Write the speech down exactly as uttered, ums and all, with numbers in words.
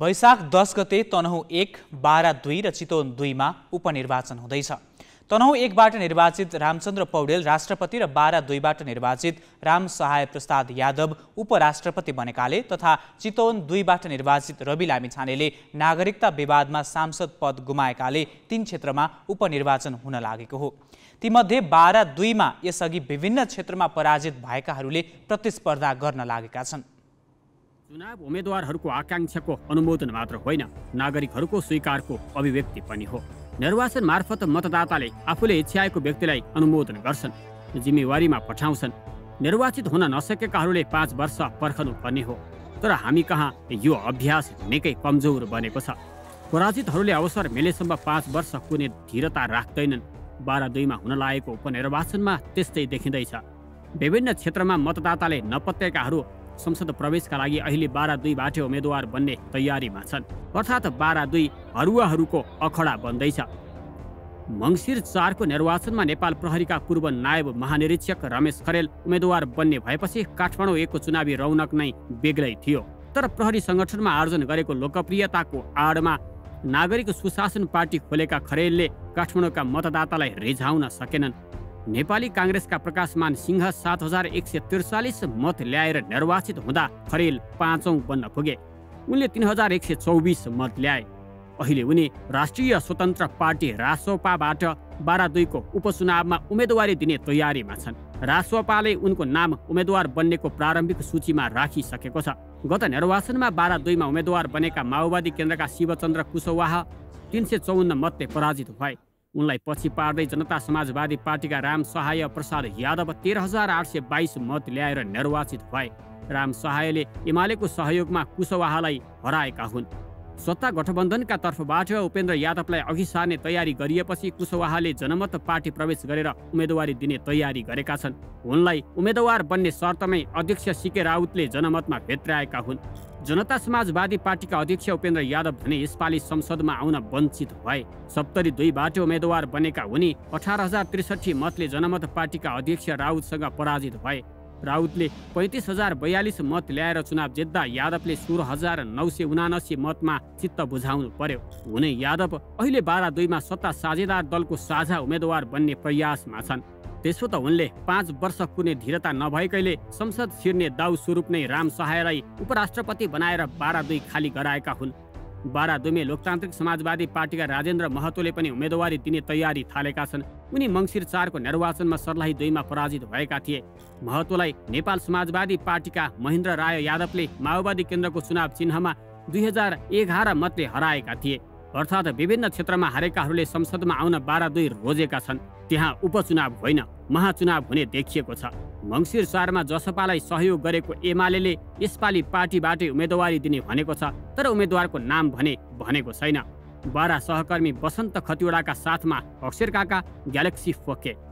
वैशाख दस गते तनहुँ एक, बारा दुई र चितवन दुई मा उपनिर्वाचन हुँदैछ। तनहुँ एक बाट निर्वाचित रामचन्द्र पौडेल राष्ट्रपति र बारा दुई बाट निर्वाचित रामसहायप्रसाद यादव उपराष्ट्रपति बनेकाले तथा चितवन दुई बाट निर्वाचित रवि लामिछानेले नागरिकता विवादमा सांसद पद गुमाएकाले तीन क्षेत्रमा उपनिर्वाचन हुन लागेको हो। तीमध्ये बारा दुई मा यसअघि विभिन्न क्षेत्रमा पराजित भएकाहरूले प्रतिस्पर्धा गर्न लागेका छन्। चुनाव उम्मेदवारहरूको आकांक्षाको अनुमोदन मात्र होइन, नागरिकहरूको स्वीकारको अभिव्यक्ति पनि हो। निर्वाचन मार्फत मतदाताले आफूले इच्छाएको व्यक्तिलाई अनुमोदन गर्छन्, जिम्मेवारीमा पठाउँछन्। निर्वाचित हुन नसकेकाहरूले पाँच वर्ष पर्खनु पर्ने हो, तर हामी कहाँ यो अभ्यास निकै कमजोर बनेको छ। पराजितहरूले अवसर मिलेसम्म पाँच वर्ष कुनै धीरता राख्दैनन्। बारा दुईमा हुन लागेको उपनिर्वाचनमा त्यस्तै देखिँदैछ। विभिन्न क्षेत्रमा मतदाताले नपत्याएकाहरू संसद प्रवेशका लागि अहिले बारा दुई बाटे उम्मेदवार बन्ने तयारीमा छन्। अर्थात् बारा दुई हरुवाहरूको अखडा बन्दैछ। मङ्सिर चारको निर्वाचनमा नेपाल प्रहरीका पूर्व नायब महानिरीक्षक रमेश खरेल उम्मेदवार बन्ने भएपछि काठमाडौँ एकको चुनावी रौनक नै बेग्लै थियो। तर प्रहरी संगठनमा आर्जन गरेको लोकप्रियताको आडमा नागरिक सुशासन पार्टी खोलेका खरेलले काठमाडौँका मतदातालाई रिझाउन सकेनन्। नेपाली काङ्ग्रेसका प्रकाशमान सिंह सात हजार एक सय त्रिचालिस मत ल्याएर निर्वाचित हुँदा खरेल पाँचौं बन्न पुगे। उनले तीन हजार एक सय चौबिस मत ल्याए। अहिले उनी राष्ट्रिय स्वतन्त्र पार्टी रासोपाबाट बारा दुईको उपचुनावमा उम्मेदवारी दिने तयारीमा छन्। रासोपाले उनको नाम उम्मेदवार बन्नेको प्रारम्भिक सूचीमा राखिसकेको छ। गत निर्वाचनमा बारा दुईमा उम्मेदवार बनेका माओवादी केन्द्रका शिवचन्द्र कुशवाहा तीन सय चौवन्न मतले पराजित भए। उनलाई पछि पार्दै जनता समाजवादी पार्टीका रामसहायप्रसाद यादव तेह्र हजार आठ सय बाइस मत ल्याएर निर्वाचित भए। रामसहायले एमालेको सहयोगमा कुशवाहालाई हराएका हुन्। सत्ता गठबन्धनका तर्फबाट उपेन्द्र यादवलाई अघि सार्ने तयारी गरिएपछि कुशवाहाले जनमत पार्टी प्रवेश गरेर उम्मेदवारी दिने तयारी गरेका छन्। उनलाई उम्मेदवार बन्ने शर्तमै अध्यक्ष सिके राउतले जनमतमा भेट्राएका हुन्। जनता समाजवादी पार्टीका अध्यक्ष उपेन्द्र यादव भने यसपालि संसदमा आउन वञ्चित भए। सप्तरी दुईबाट उम्मेदवार बनेका उनी अठार हजार त्रिसठी मतले जनमत पार्टीका अध्यक्ष राउतसँग पराजित भए। राउतले पैँतिस हजार बयालिस मत ल्याएर चुनाव जित्दा यादवले सोह्र हजार नौ सय उनासी मतमा चित्त बुझाउनु पर्यो। हुने यादव अहिले बारा दुईमा सत्ता साझेदार दलको साझा उम्मेदवार बन्ने प्रयासमा छन्। त्यसो त उनले पाँच वर्ष कुनै धीरता नभएकैले संसद छिर्ने दाउ स्वरूप नै रामसहायलाई उपराष्ट्रपति बनाएर बारा दुई खाली गराएका हुन्। बारा दुईमै लोकतान्त्रिक समाजवादी पार्टीका राजेन्द्र महतोले पनि उम्मेदवारी दिने तयारी थालेका छन्। उनी मङ्सिर चारको निर्वाचनमा सर्लाही दुईमा पराजित भएका थिए। महतोलाई नेपाल समाजवादी पार्टीका महेन्द्र राय यादवले माओवादी केन्द्रको चुनाव चिह्नमा दुई हजार एघार मतले हराएका थिए। अर्थात् विभिन्न क्षेत्रमा हारेकाहरूले संसदमा आउन बारा दुई रोजेका छन्। त्यहाँ उपचुनाव होइन, महाचुनाव हुने देखिएको छ। मङ्सिर चारमा जसपालाई सहयोग गरेको एमाले यसपालि पार्टीबाटै उम्मेदवारी दिने भनेको छ, तर उम्मेदवारको नाम भने भनेको छैन। बारा सहकर्मी बसन्त खतिवडाका साथमा अक्षरकाका ग्यालेक्सी फोके।